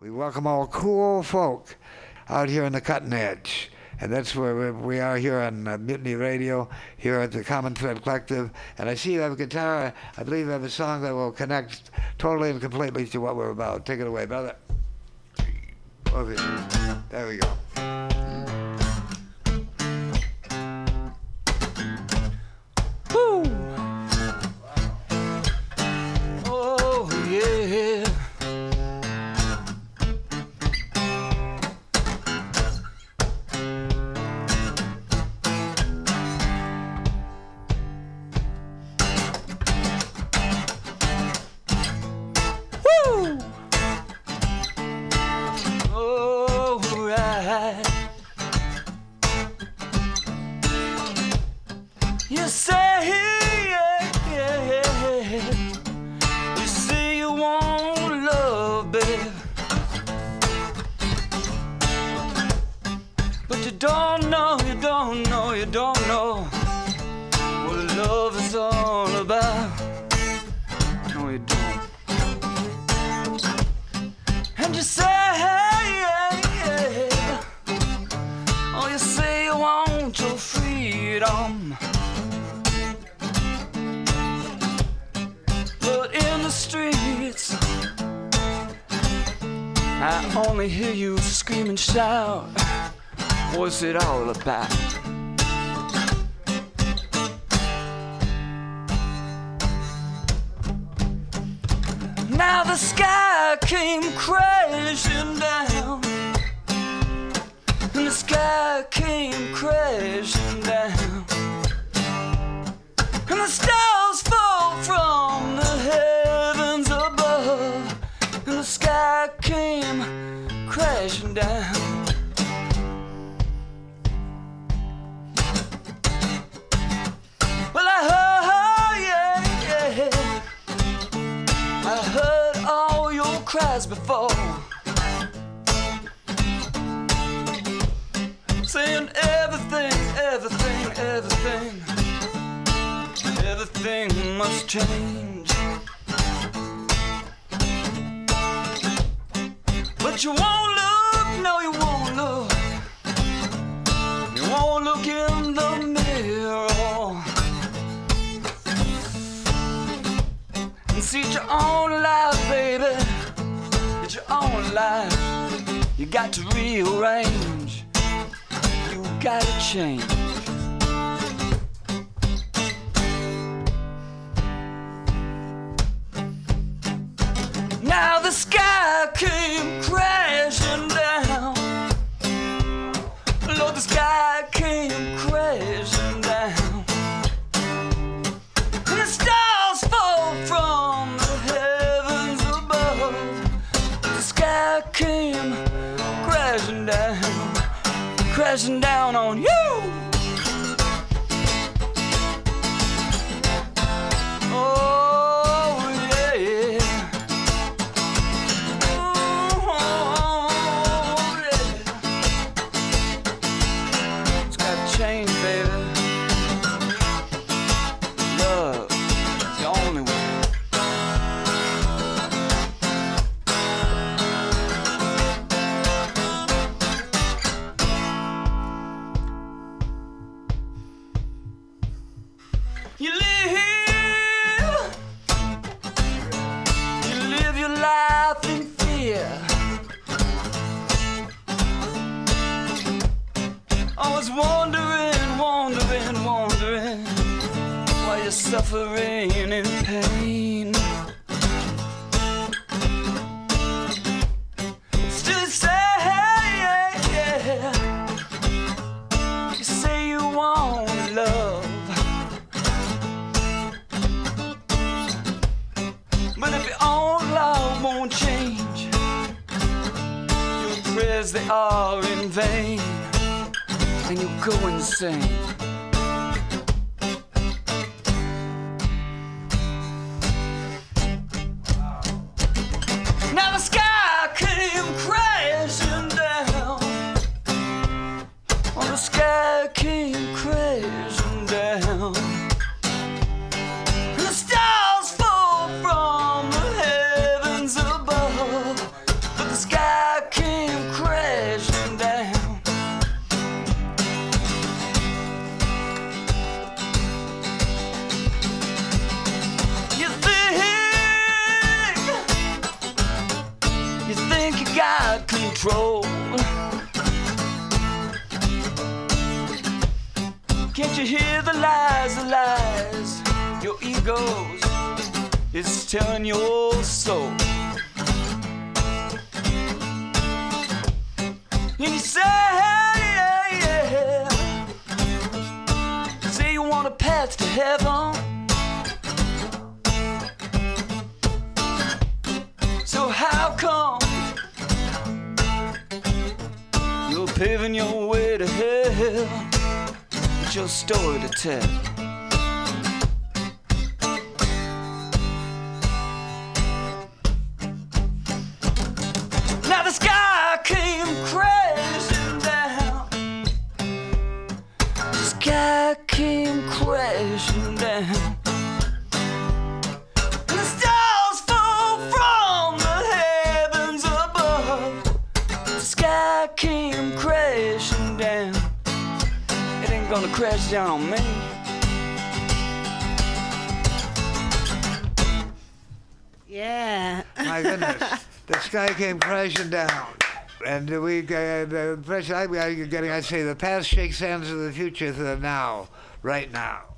We welcome all cool folk out here on the cutting edge. And that's where we are here on Mutiny Radio, here at the Common Thread Collective. And I see you have a guitar. I believe you have a song that will connect totally and completely to what we're about. Take it away, brother. Over here. There we go. Woo! Wow. Oh, yeah. What's it all about? Now the sky came crashing down, and the sky came crashing down, and the stars fall from the heavens above, and the sky came crashing down. Cries before, saying everything must change. But you won't look, no, you won't look. You won't look in the mirror and see your own life, baby. Your own life, you got to rearrange, you got to change. Now the sky came crashing down, Lord, the sky came crashing down, and the stars fall from the heavens above. The sky came crashing down on you. Oh yeah, oh yeah. It's gotta change, baby. Love is the only way. Suffering and pain, still you say, hey, yeah. You say you want love, but if your own love won't change, your prayers, they are in vain, and you go insane. Sky think you got control? Can't you hear the lies, the lies? Your ego's, it's telling your soul. And you say, yeah, yeah. You say you want a path to heaven. So how come you're paving your way to hell? It's your story to tell. Now the sky came crashing down. The sky came crashing down. And the stars fall from the heavens above. The sky came crashing down. It ain't gonna crash down on me. Yeah. My goodness. The sky came crashing down, and we the impression I'd say the past shakes hands with the future to the now, right now.